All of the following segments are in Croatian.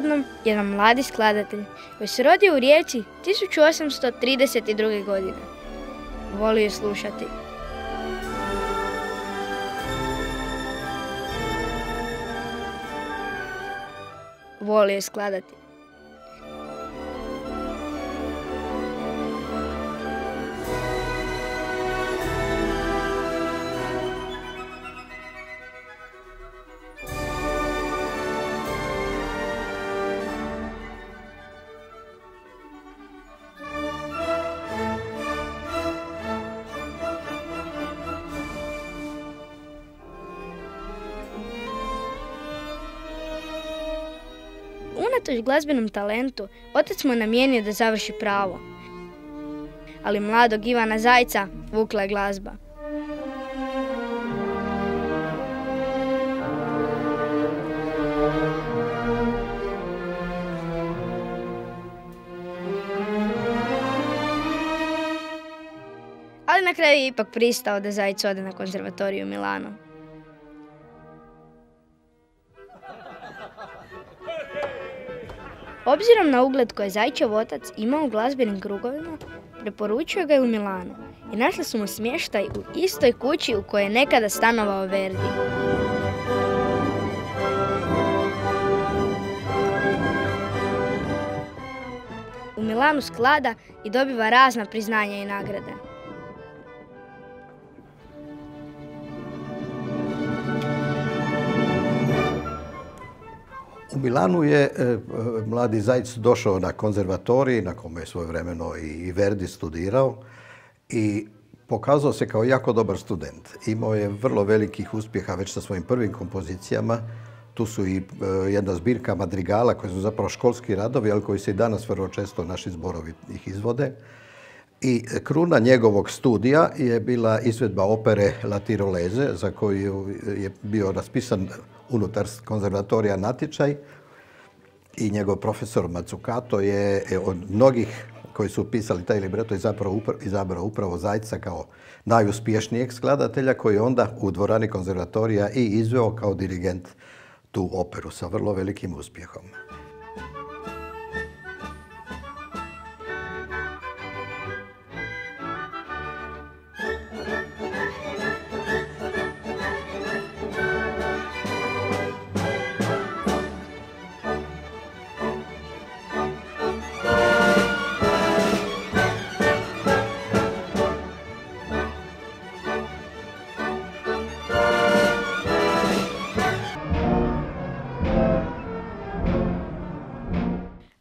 jednom jedan mladi skladatelj koji se rodio u Rijeci 1832. godine. Volio je slušati. Volio je skladati. Unatoč glazbenom talentu, otac mu je namijenio da završi pravo. Ali mladog Ivana Zajca vukla je glazba. Ali na kraju je ipak pristao da Zajc ode na konzervatoriju u Milanu. Obzirom na ugled koji je Zajčev otac imao u glazbenim krugovima, preporučio ga je u Milanu i našli su mu smještaj u istoj kući u kojoj je nekada stanovao Verdi. U Milanu sklada i dobiva razna priznanja i nagrade. U Milanu je mladi Zajc došao na konzervatorij, na kome je svojevremeno i Verdi studirao, i pokazao se kao jako dobar student. Imao je vrlo velikih uspjeha već sa svojim prvim kompozicijama. Tu su i jedna zbirka madrigala koji su zapravo školski radovi, ali koji se i danas vrlo često naši zborovi ih izvode. I kruna njegovog studija je bila izvedba opere La Tirolese, za koju je bio raspisan unutar konzervatorija natječaj, i njegov profesor Mazzucato je od mnogih koji su pisali taj libreto izabrao upravo Zajca kao najuspješnijeg skladatelja, koji je onda u dvorani konzervatorija i izveo kao dirigent tu operu sa vrlo velikim uspjehom.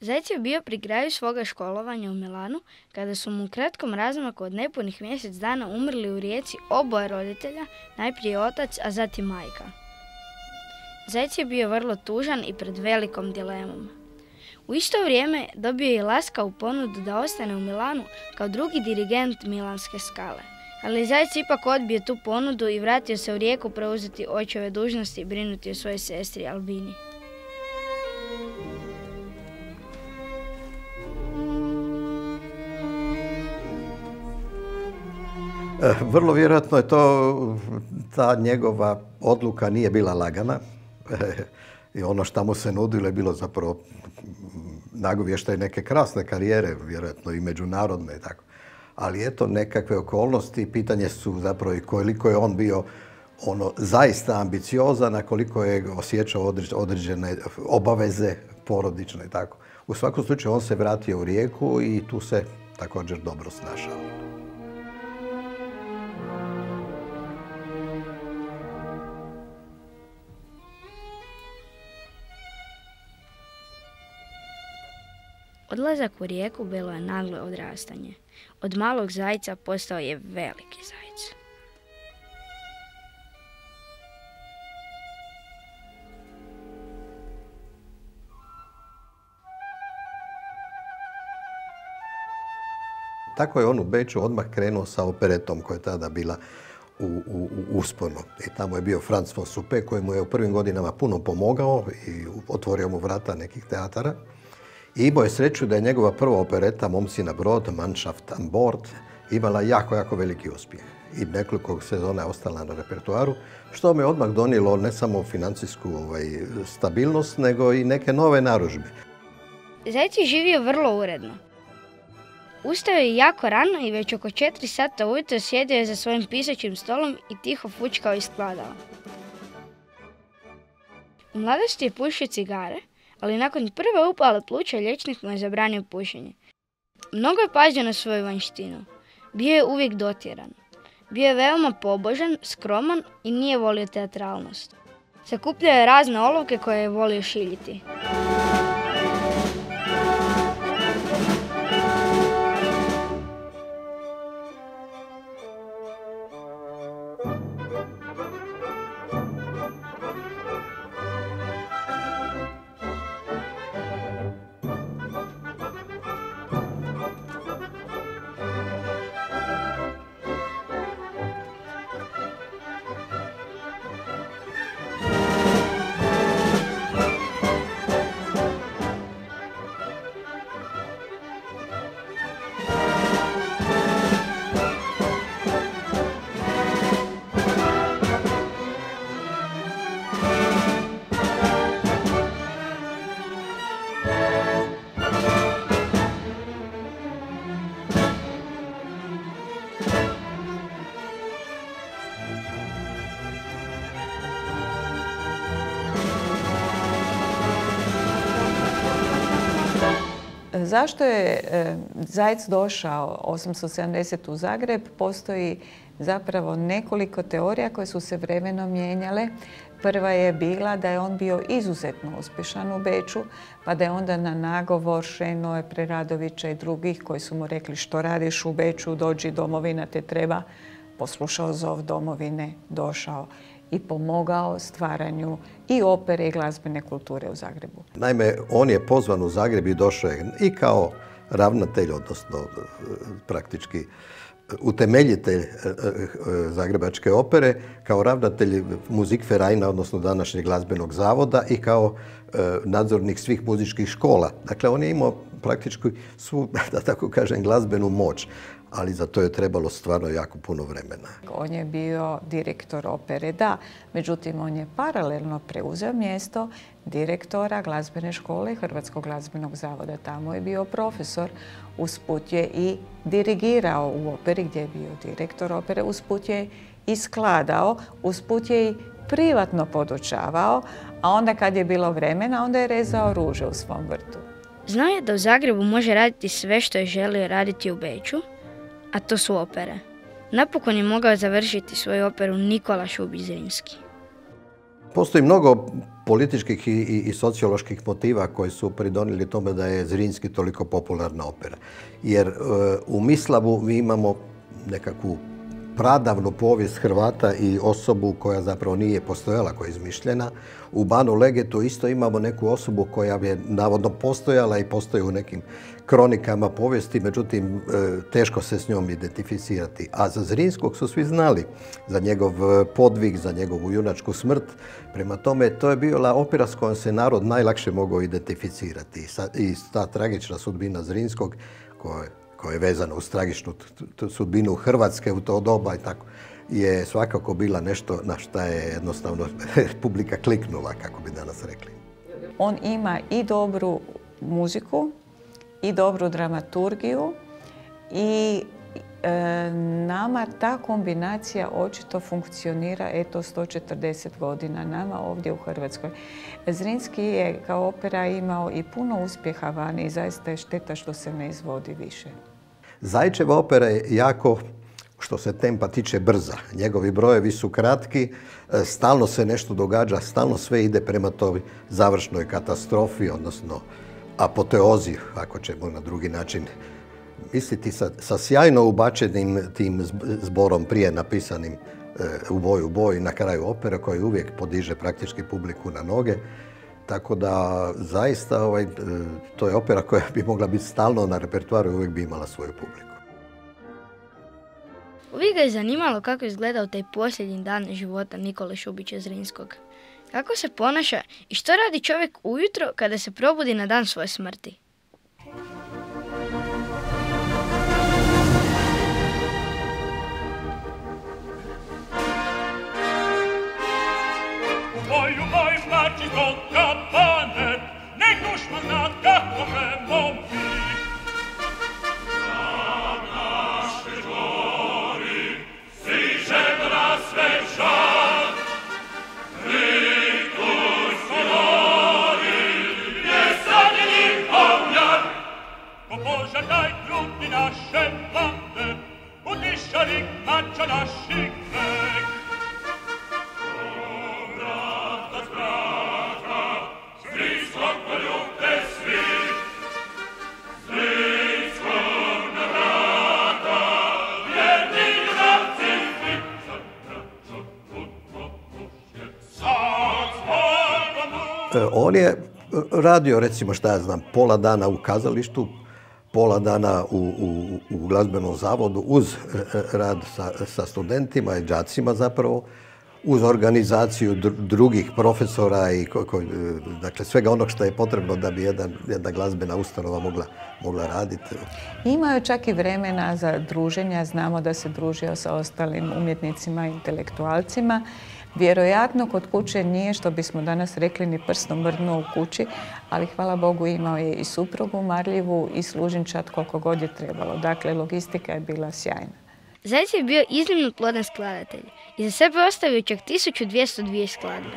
Zajc je bio pri kraju svoga školovanja u Milanu kada su mu u kratkom razmaku od nepunih mjesec dana umrli u Rijeci oboje roditelja, najprije otac, a zatim majka. Zajc je bio vrlo tužan i pred velikom dilemom. U isto vrijeme dobio je laskavu ponudu da ostane u Milanu kao drugi dirigent Milanske skale. Ali Zajc ipak odbio tu ponudu i vratio se u Rijeku preuzeti očeve dužnosti i brinuti o svojoj sestri Albini. Vrlo vjerojatno je to, ta njegova odluka nije bila lagana i ono što mu se nudilo je bilo zapravo nagovještaj neke krasne karijere, vjerojatno i međunarodne i tako. Ali eto, nekakve okolnosti i pitanje su zapravo i koliko je on bio ono zaista ambiciozan, a koliko je osjećao određene obaveze porodične i tako. U svakom slučaju on se vratio u Rijeku i tu se također dobro snašao. Odlazak u Rijeku bilo je naglo odrastanje. Od malog Zajca postao je veliki Zajc. Tako je on u Beču odmah krenuo sa operetom koja je tada bila u usponu. I tamo je bio Franz von Suppe koji mu je u prvim godinama puno pomogao i otvorio mu vrata nekih teatara. I imao je sreću da je njegova prva opereta Momcina Brod, Mannschaft an Bord, imala jako, jako veliki uspjeh. i nekoliko sezona je ostala na repertuaru, što me odmah donijelo ne samo financijsku stabilnost, nego i neke nove narudžbe. Zajc je živio vrlo uredno. Ustao je jako rano i već oko 4 sata ujutro sjedio je za svojim pisaćim stolom i tiho fućkao i skladao. U mladosti je pušio cigare, ali nakon prve upale pluća liječnik mu je zabranio pušenje. Mnogo je pazio na svoju vanjštinu. Bio je uvijek dotjeran. Bio je veoma pobožan, skroman i nije volio teatralnost. Sakupljao je razne olovke koje je volio šiljiti. Zašto je Zajc došao 1870 u Zagreb? Postoji zapravo nekoliko teorija koje su se vremeno mijenjale. Prva je bila da je on bio izuzetno uspješan u Beču, pa da je onda na nagovor Šenoja Preradovića i drugih koji su mu rekli što radiš u Beču, dođi domovina te treba, poslušao zov domovine, došao i pomogao stvaranju i opere i glazbene kulture u Zagrebu. Naime, on je pozvan u Zagreb i došao je i kao ravnatelj, odnosno praktički utemeljitelj Zagrebačke opere, kao ravnatelj Musikvereina, odnosno današnjeg glazbenog zavoda i kao nadzornik svih muzičkih škola. Dakle, on je imao praktički svu, da tako kažem, glazbenu moć, ali za to je trebalo stvarno jako puno vremena. On je bio direktor opere, da, međutim on je paralelno preuzeo mjesto direktora glazbene škole Hrvatskog glazbenog zavoda. Tamo je bio profesor, usput je i dirigirao u operi gdje je bio direktor opere, usput je i skladao, usput je i privatno podučavao, a onda kad je bilo vremena, onda je rezao ruže u svom vrtu. Znao je da u Zagrebu može raditi sve što je želio raditi u Beču, a to su opere. Napokon je mogao završiti svoju operu Nikola Šubić Zrinski. Postoji mnogo političkih i socioloških motiva koji su pridonijeli tome da je Zrinski toliko popularna opera. Jer u Mislavu mi imamo nekakvu pradavnu povijest Hrvata i osobu koja zapravo nije postojala, koja je izmišljena. U Banu Legetu isto imamo neku osobu koja je navodno postojala i postoji u nekim kronikama povijesti, međutim teško se s njom identificirati. A za Zrinskog su svi znali, za njegov podvig, za njegovu junačku smrt. Prema tome, to je bila opera s kojom se narod najlakše mogao identificirati. I ta tragična sudbina Zrinskog koja je vezana uz tragičnu sudbinu Hrvatske u to doba i tako, je svakako bila nešto na šta je jednostavno publika kliknula, kako bi danas rekli. On ima i dobru muziku, i dobru dramaturgiju i nama ta kombinacija očito funkcionira, eto, 140 godina nama ovdje u Hrvatskoj. Zrinski je kao opera imao i puno uspjeha vani i zaista je šteta što se ne izvodi više. Zajčeva opera je jako, što se tempa tiče, brza. Njegovi brojevi su kratki, stalno se nešto događa, stalno sve ide prema toj završnoj katastrofi, odnosno apoteozi, ako ćemo na drugi način misliti, sa sjajno ubačenim tim zborom prije napisanim U boj na kraju opere, koji uvijek podiže praktički publiku na noge. Tako da zaista to je opera koja bi mogla biti stalno na repertuaru i uvijek bi imala svoju publiku. Uvijek ga je zanimalo kako je izgledao taj posljednji dan života Nikole Šubića Zrinskog. Kako se ponaša i što radi čovjek ujutro kada se probudi na dan svoje smrti? naše vlade, utišali kača naših vek. U vrata zbraka, zrinskog poljubte svi, zrinskog na vrata, vjerni ljudavci svi. On je radio, recimo, šta ja znam, pola dana u kazalištu, pola dana u glazbenom zavodu, uz rad sa studentima i đacima zapravo, uz organizaciju drugih profesora i svega onog što je potrebno da bi jedna glazbena ustanova mogla raditi. Imao je čak i vremena za druženja, znamo da se družio sa ostalim umjetnicima i intelektualcima. Vjerojatno kod kuće nije, što bismo danas rekli, ni prstom mrdnuo u kući, ali hvala Bogu imao je i suprugu marljivu i služinčad koliko god je trebalo. Dakle, logistika je bila sjajna. Zajc je bio iznimno plodan skladatelj i za sebe ostavio čak 1202 skladbe.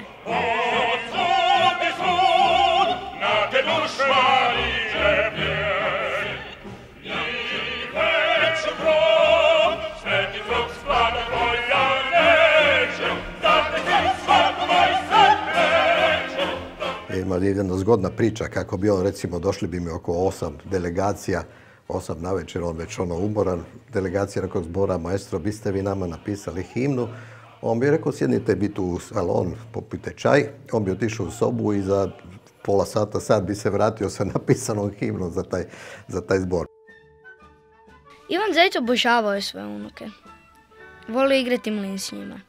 Ima jedna zgodna priča kako bi on, recimo, došli bi mi oko 8 delegacija, 8 na večer, on već ono umoran, delegacija rekao zbora, maestro, biste vi nama napisali himnu. On bi rekao, sjednite bi tu u salon, popite čaj. On bi otišao u sobu i za pola sata, sad bi se vratio sa napisanom himnom za taj zbor. Ivan Zajc obožavao je svoje unuke. Volio igrati mlin s njima.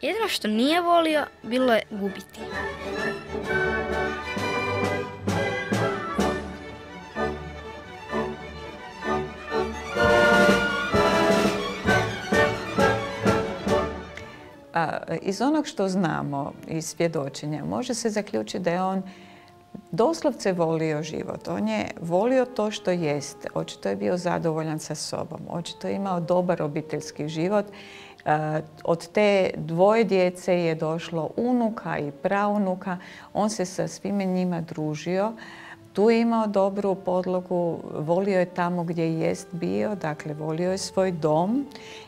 Jedino što nije volio, bilo je gubiti. Iz onog što znamo, iz svjedočenja, može se zaključiti da je on doslovce volio život. On je volio to što jeste. Očito je bio zadovoljan sa sobom. Očito je imao dobar obiteljski život. Od te dvoje djece je došlo unuka i praunuka. On se sa svime njima družio. Tu je imao dobru podlogu, volio je tamo gdje jest bio, dakle volio je svoj dom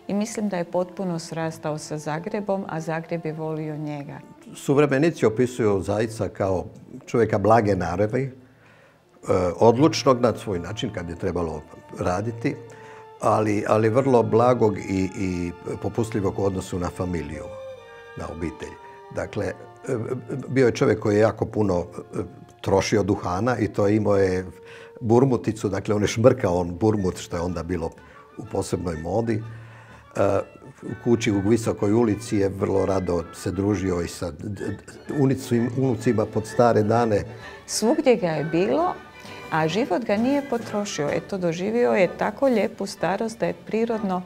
i mislim da je potpuno srastao sa Zagrebom, a Zagreb je volio njega. Suvremenici opisuju Zajca kao čovjeka blage naravi, odlučnog na svoj način kad je trebalo raditi, ali vrlo blagog i popustljivog u odnosu na familiju, na obitelj. Dakle, bio je čovjek koji je jako puno trošio duhana i to imao je burmuticu, dakle on je šmrkao, on burmut, što je onda bilo u posebnoj modi. U kući u Visokoj ulici je vrlo rado se družio i sa unucima pod stare dane. Svugdje ga je bilo, a život ga nije potrošio. Eto, doživio je tako lijepu starost da je prirodno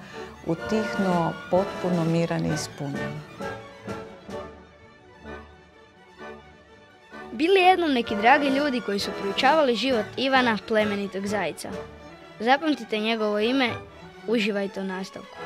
utihnuo, potpuno miran i ispunjen. Bili jednom neki dragi ljudi koji su proučavali život Ivana plemenitog Zajca. Zapamtite njegovo ime, uživajte u nastavku.